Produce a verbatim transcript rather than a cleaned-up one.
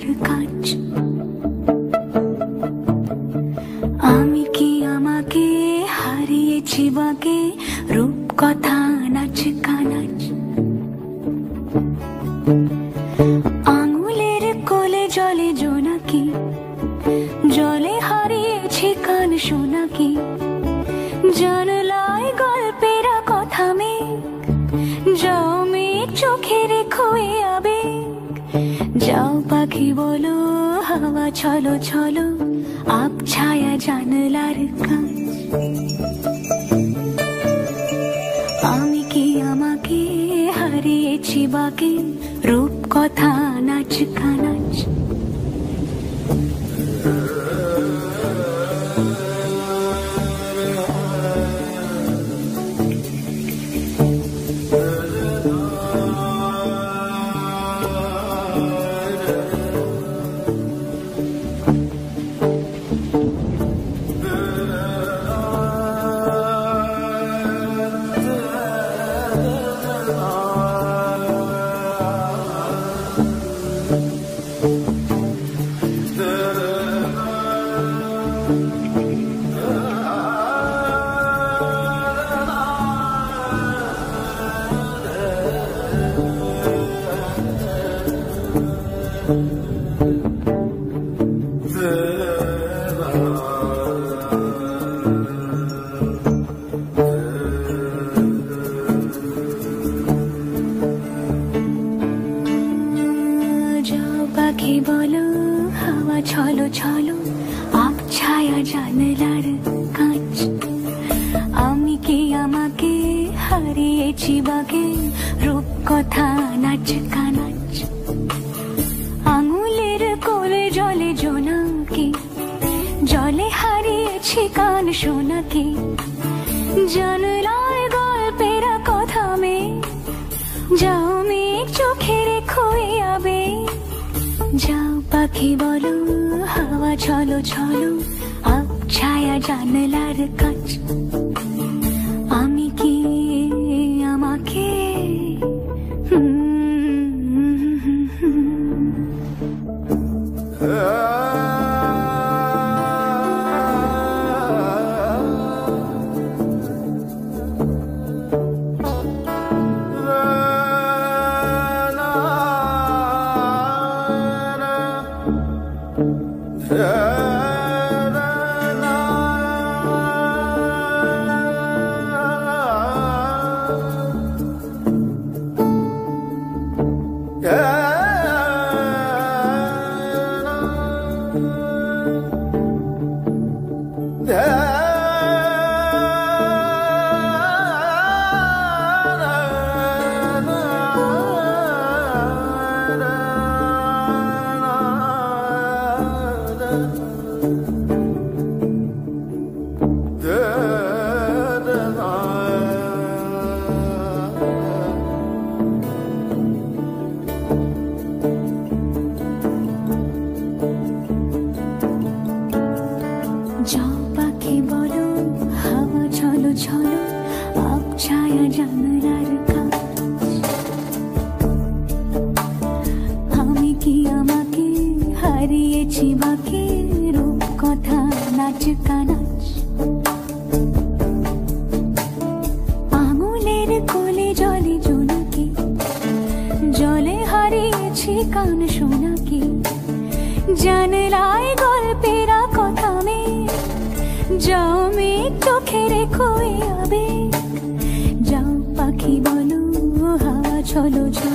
তার কাজ আমি কি আমাকে হারিয়েছি বাকে রূপ কথা নাচ কানাচ আঙুলের কোলে জলে জোনাকি জলে হারিয়েছি কান সোনাকি জানলায় গল্পের কথা মে যাও মেয়ে চোখে রেখো এ আবেগ যাও পাখি বলো হাওয়া চলো চলো আবছায়া জানলার কাজ আমি কি আমাকে হারিয়েছি বাকি রূপ কথা নাচ কানাচ पाखी बोलो हवा चलो चलो आप छाया जानलार कांच आमी की आमाके हारिएছি বাকে রূপ কথা নাচ কানাচ আঙুলের কোলে জলে জোনাকি জলে হারিয়েছি কান সোনাকি জানলার গল্পের কথা মে যাও মেয়ে চোখে রেখো আবে যাও পাখি বলো হাওয়া চলো চলো আব ছায়া জানলার কাজ আমি কি আমাকে হারিয়েছি বাকি রূপ কথা নাচ কানাচ আঙুলের কোলে জলে জোনাকি জলে হারিয়েছি কান সোনাকি জানলায় গল্পের কথা মে যাও মেয়ে চোখে রেখো আবেগ যাও পাখি বলো হাওয়া চলো।